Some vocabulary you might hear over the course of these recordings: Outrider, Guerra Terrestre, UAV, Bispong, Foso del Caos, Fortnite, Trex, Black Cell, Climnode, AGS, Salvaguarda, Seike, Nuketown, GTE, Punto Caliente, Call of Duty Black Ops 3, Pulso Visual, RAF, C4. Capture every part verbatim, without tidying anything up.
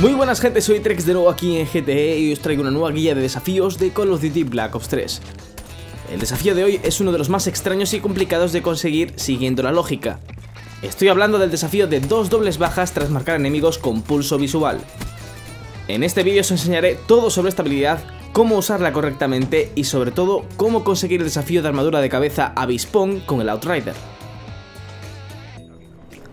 Muy buenas gente, soy Trex de nuevo aquí en G T E y os traigo una nueva guía de desafíos de Call of Duty Black Ops tres. El desafío de hoy es uno de los más extraños y complicados de conseguir siguiendo la lógica. Estoy hablando del desafío de dos dobles bajas tras marcar enemigos con pulso visual. En este vídeo os enseñaré todo sobre esta habilidad, cómo usarla correctamente y sobre todo cómo conseguir el desafío de armadura de cabeza a Bispong con el Outrider.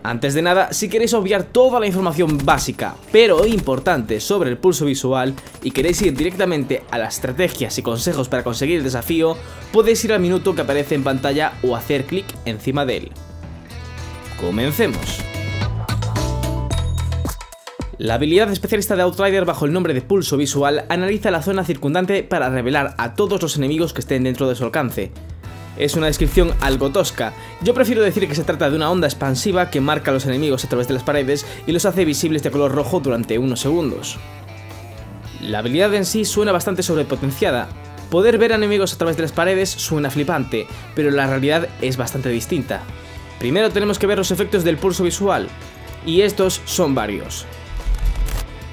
Antes de nada, si queréis obviar toda la información básica, pero importante sobre el pulso visual y queréis ir directamente a las estrategias y consejos para conseguir el desafío, podéis ir al minuto que aparece en pantalla o hacer clic encima de él. ¡Comencemos! La habilidad especialista de Outrider bajo el nombre de pulso visual analiza la zona circundante para revelar a todos los enemigos que estén dentro de su alcance. Es una descripción algo tosca, yo prefiero decir que se trata de una onda expansiva que marca a los enemigos a través de las paredes y los hace visibles de color rojo durante unos segundos. La habilidad en sí suena bastante sobrepotenciada, poder ver a enemigos a través de las paredes suena flipante, pero la realidad es bastante distinta. Primero tenemos que ver los efectos del pulso visual, y estos son varios.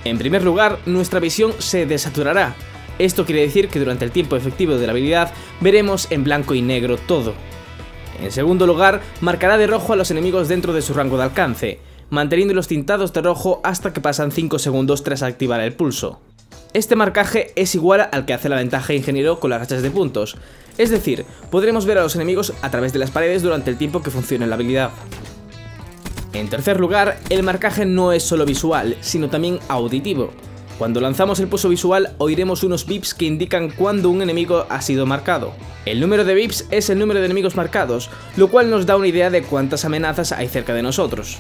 En primer lugar, nuestra visión se desaturará. Esto quiere decir que durante el tiempo efectivo de la habilidad veremos en blanco y negro todo. En segundo lugar, marcará de rojo a los enemigos dentro de su rango de alcance, manteniéndolos tintados de rojo hasta que pasan cinco segundos tras activar el pulso. Este marcaje es igual al que hace la ventaja ingeniero con las rachas de puntos, es decir, podremos ver a los enemigos a través de las paredes durante el tiempo que funcione la habilidad. En tercer lugar, el marcaje no es solo visual, sino también auditivo. Cuando lanzamos el pulso visual oiremos unos bips que indican cuándo un enemigo ha sido marcado. El número de bips es el número de enemigos marcados, lo cual nos da una idea de cuántas amenazas hay cerca de nosotros.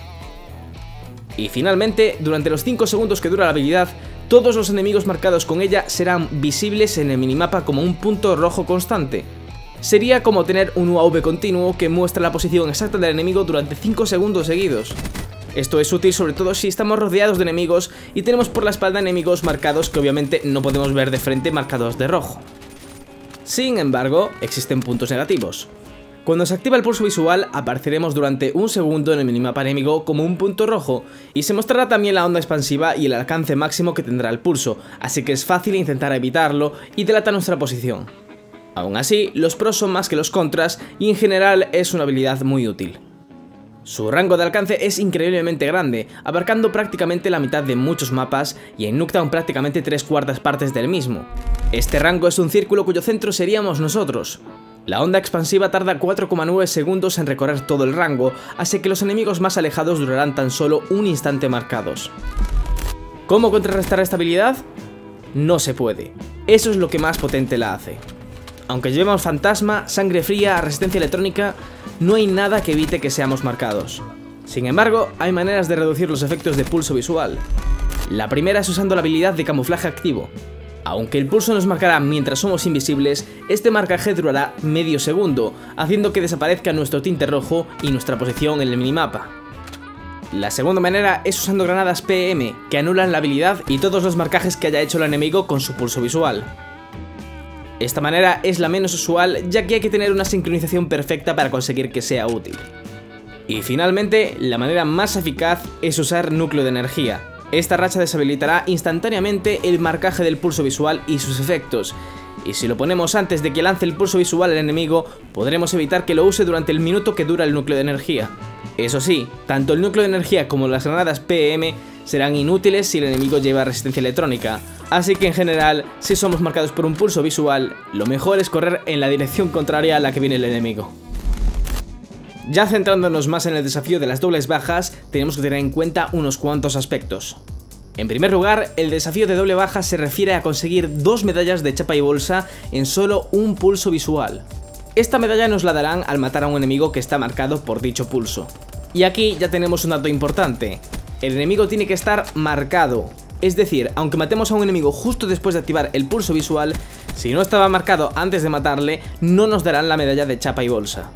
Y finalmente, durante los cinco segundos que dura la habilidad, todos los enemigos marcados con ella serán visibles en el minimapa como un punto rojo constante. Sería como tener un U A V continuo que muestra la posición exacta del enemigo durante cinco segundos seguidos. Esto es útil sobre todo si estamos rodeados de enemigos y tenemos por la espalda enemigos marcados que obviamente no podemos ver de frente marcados de rojo. Sin embargo, existen puntos negativos. Cuando se activa el pulso visual apareceremos durante un segundo en el minimapa enemigo como un punto rojo y se mostrará también la onda expansiva y el alcance máximo que tendrá el pulso, así que es fácil intentar evitarlo y delata nuestra posición. Aún así, los pros son más que los contras y en general es una habilidad muy útil. Su rango de alcance es increíblemente grande, abarcando prácticamente la mitad de muchos mapas y en Nuketown prácticamente tres cuartas partes del mismo. Este rango es un círculo cuyo centro seríamos nosotros. La onda expansiva tarda cuatro coma nueve segundos en recorrer todo el rango, así que los enemigos más alejados durarán tan solo un instante marcados. ¿Cómo contrarrestar esta habilidad? No se puede. Eso es lo que más potente la hace. Aunque llevemos fantasma, sangre fría, resistencia electrónica, no hay nada que evite que seamos marcados. Sin embargo, hay maneras de reducir los efectos de pulso visual. La primera es usando la habilidad de camuflaje activo. Aunque el pulso nos marcará mientras somos invisibles, este marcaje durará medio segundo, haciendo que desaparezca nuestro tinte rojo y nuestra posición en el minimapa. La segunda manera es usando granadas P M, que anulan la habilidad y todos los marcajes que haya hecho el enemigo con su pulso visual. Esta manera es la menos usual, ya que hay que tener una sincronización perfecta para conseguir que sea útil. Y finalmente, la manera más eficaz es usar núcleo de energía. Esta racha deshabilitará instantáneamente el marcaje del pulso visual y sus efectos, y si lo ponemos antes de que lance el pulso visual al enemigo, podremos evitar que lo use durante el minuto que dura el núcleo de energía. Eso sí, tanto el núcleo de energía como las granadas P M serán inútiles si el enemigo lleva resistencia electrónica, así que en general, si somos marcados por un pulso visual, lo mejor es correr en la dirección contraria a la que viene el enemigo. Ya centrándonos más en el desafío de las dobles bajas, tenemos que tener en cuenta unos cuantos aspectos. En primer lugar, el desafío de doble baja se refiere a conseguir dos medallas de chapa y bolsa en solo un pulso visual. Esta medalla nos la darán al matar a un enemigo que está marcado por dicho pulso. Y aquí ya tenemos un dato importante. El enemigo tiene que estar marcado. Es decir, aunque matemos a un enemigo justo después de activar el pulso visual, si no estaba marcado antes de matarle, no nos darán la medalla de chapa y bolsa.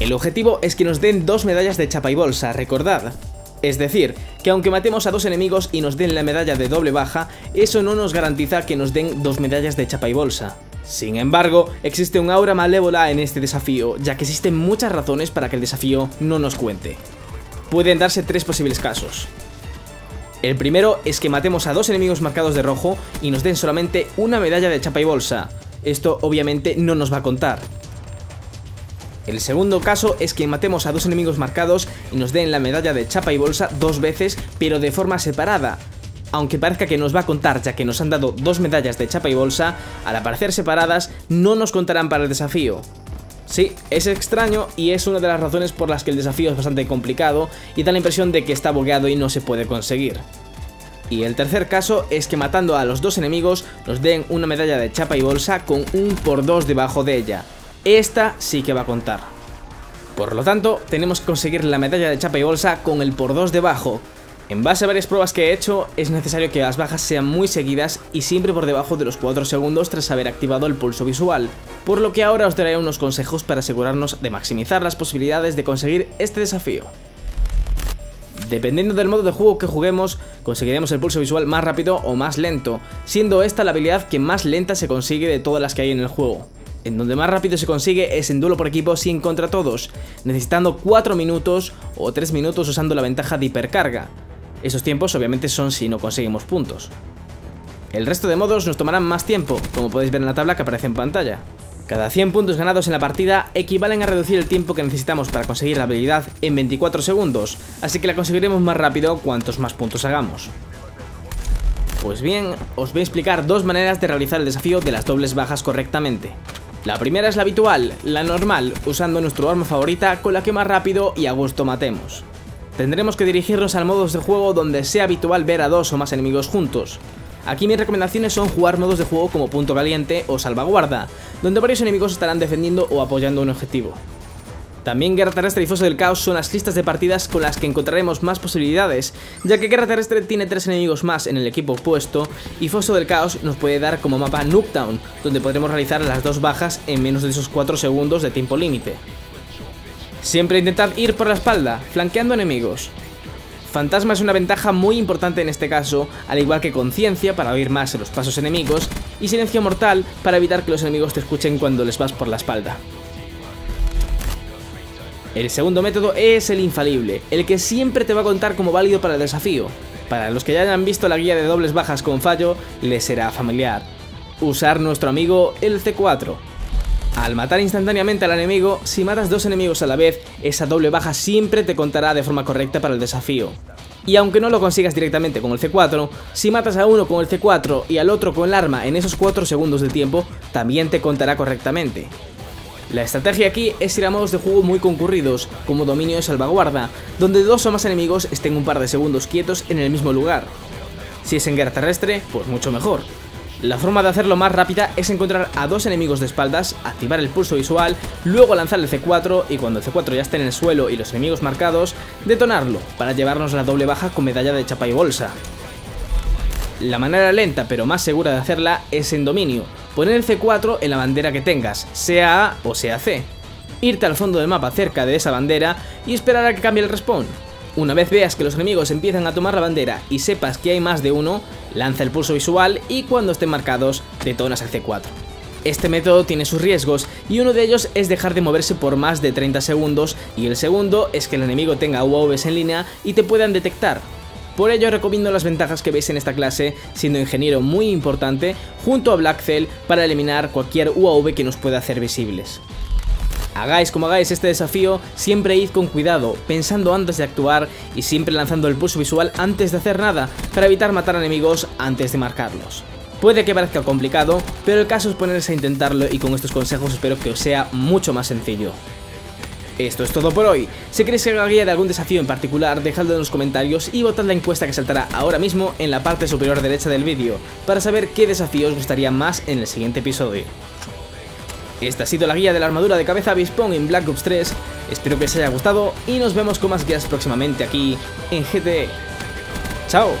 El objetivo es que nos den dos medallas de chapa y bolsa, recordad. Es decir, que aunque matemos a dos enemigos y nos den la medalla de doble baja, eso no nos garantiza que nos den dos medallas de chapa y bolsa. Sin embargo, existe un aura malévola en este desafío, ya que existen muchas razones para que el desafío no nos cuente. Pueden darse tres posibles casos. El primero es que matemos a dos enemigos marcados de rojo y nos den solamente una medalla de chapa y bolsa. Esto obviamente no nos va a contar. El segundo caso es que matemos a dos enemigos marcados y nos den la medalla de chapa y bolsa dos veces, pero de forma separada. Aunque parezca que nos va a contar, ya que nos han dado dos medallas de chapa y bolsa, al aparecer separadas no nos contarán para el desafío. Sí, es extraño y es una de las razones por las que el desafío es bastante complicado y da la impresión de que está bugueado y no se puede conseguir. Y el tercer caso es que matando a los dos enemigos nos den una medalla de chapa y bolsa con un por dos debajo de ella. Esta sí que va a contar. Por lo tanto, tenemos que conseguir la medalla de chapa y bolsa con el por dos debajo. En base a varias pruebas que he hecho, es necesario que las bajas sean muy seguidas y siempre por debajo de los cuatro segundos tras haber activado el pulso visual, por lo que ahora os daré unos consejos para asegurarnos de maximizar las posibilidades de conseguir este desafío. Dependiendo del modo de juego que juguemos, conseguiremos el pulso visual más rápido o más lento, siendo esta la habilidad que más lenta se consigue de todas las que hay en el juego. En donde más rápido se consigue es en duelo por equipo sin contra todos, necesitando cuatro minutos o tres minutos usando la ventaja de hipercarga. Esos tiempos obviamente son si no conseguimos puntos. El resto de modos nos tomarán más tiempo, como podéis ver en la tabla que aparece en pantalla. Cada cien puntos ganados en la partida equivalen a reducir el tiempo que necesitamos para conseguir la habilidad en veinticuatro segundos, así que la conseguiremos más rápido cuantos más puntos hagamos. Pues bien, os voy a explicar dos maneras de realizar el desafío de las dobles bajas correctamente. La primera es la habitual, la normal, usando nuestro arma favorita con la que más rápido y a gusto matemos. Tendremos que dirigirnos al modos de juego donde sea habitual ver a dos o más enemigos juntos. Aquí mis recomendaciones son jugar modos de juego como Punto Caliente o Salvaguarda, donde varios enemigos estarán defendiendo o apoyando un objetivo. También Guerra Terrestre y Foso del Caos son las listas de partidas con las que encontraremos más posibilidades, ya que Guerra Terrestre tiene tres enemigos más en el equipo opuesto y Foso del Caos nos puede dar como mapa Nuketown, donde podremos realizar las dos bajas en menos de esos cuatro segundos de tiempo límite. Siempre intentad ir por la espalda, flanqueando enemigos. Fantasma es una ventaja muy importante en este caso, al igual que conciencia para oír más los pasos enemigos y silencio mortal para evitar que los enemigos te escuchen cuando les vas por la espalda. El segundo método es el infalible, el que siempre te va a contar como válido para el desafío. Para los que ya hayan visto la guía de dobles bajas con fallo, les será familiar. Usar nuestro amigo el C cuatro. Al matar instantáneamente al enemigo, si matas dos enemigos a la vez, esa doble baja siempre te contará de forma correcta para el desafío. Y aunque no lo consigas directamente con el C cuatro, si matas a uno con el C cuatro y al otro con el arma en esos cuatro segundos de tiempo, también te contará correctamente. La estrategia aquí es ir a modos de juego muy concurridos, como dominio de salvaguarda, donde dos o más enemigos estén un par de segundos quietos en el mismo lugar. Si es en guerra terrestre, pues mucho mejor. La forma de hacerlo más rápida es encontrar a dos enemigos de espaldas, activar el pulso visual, luego lanzar el C cuatro y cuando el C cuatro ya esté en el suelo y los enemigos marcados, detonarlo para llevarnos la doble baja con medalla de chapa y bolsa. La manera lenta pero más segura de hacerla es en dominio, poner el C cuatro en la bandera que tengas, sea A o sea C, irte al fondo del mapa cerca de esa bandera y esperar a que cambie el respawn. Una vez veas que los enemigos empiezan a tomar la bandera y sepas que hay más de uno, lanza el pulso visual y cuando estén marcados, detonas el C cuatro. Este método tiene sus riesgos y uno de ellos es dejar de moverse por más de treinta segundos y el segundo es que el enemigo tenga U A Vs en línea y te puedan detectar. Por ello recomiendo las ventajas que veis en esta clase, siendo ingeniero muy importante, junto a Black Cell para eliminar cualquier U A V que nos pueda hacer visibles. Hagáis como hagáis este desafío, siempre id con cuidado, pensando antes de actuar y siempre lanzando el pulso visual antes de hacer nada, para evitar matar enemigos antes de marcarlos. Puede que parezca complicado, pero el caso es ponerse a intentarlo y con estos consejos espero que os sea mucho más sencillo. Esto es todo por hoy. Si queréis que haga guía de algún desafío en particular, dejadlo en los comentarios y votad la encuesta que saltará ahora mismo en la parte superior derecha del vídeo, para saber qué desafío os gustaría más en el siguiente episodio. Esta ha sido la guía de la armadura de cabeza Bispong en Black Ops tres, espero que os haya gustado y nos vemos con más guías próximamente aquí en G T E. ¡Chao!